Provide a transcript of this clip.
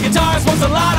Guitars was a lot of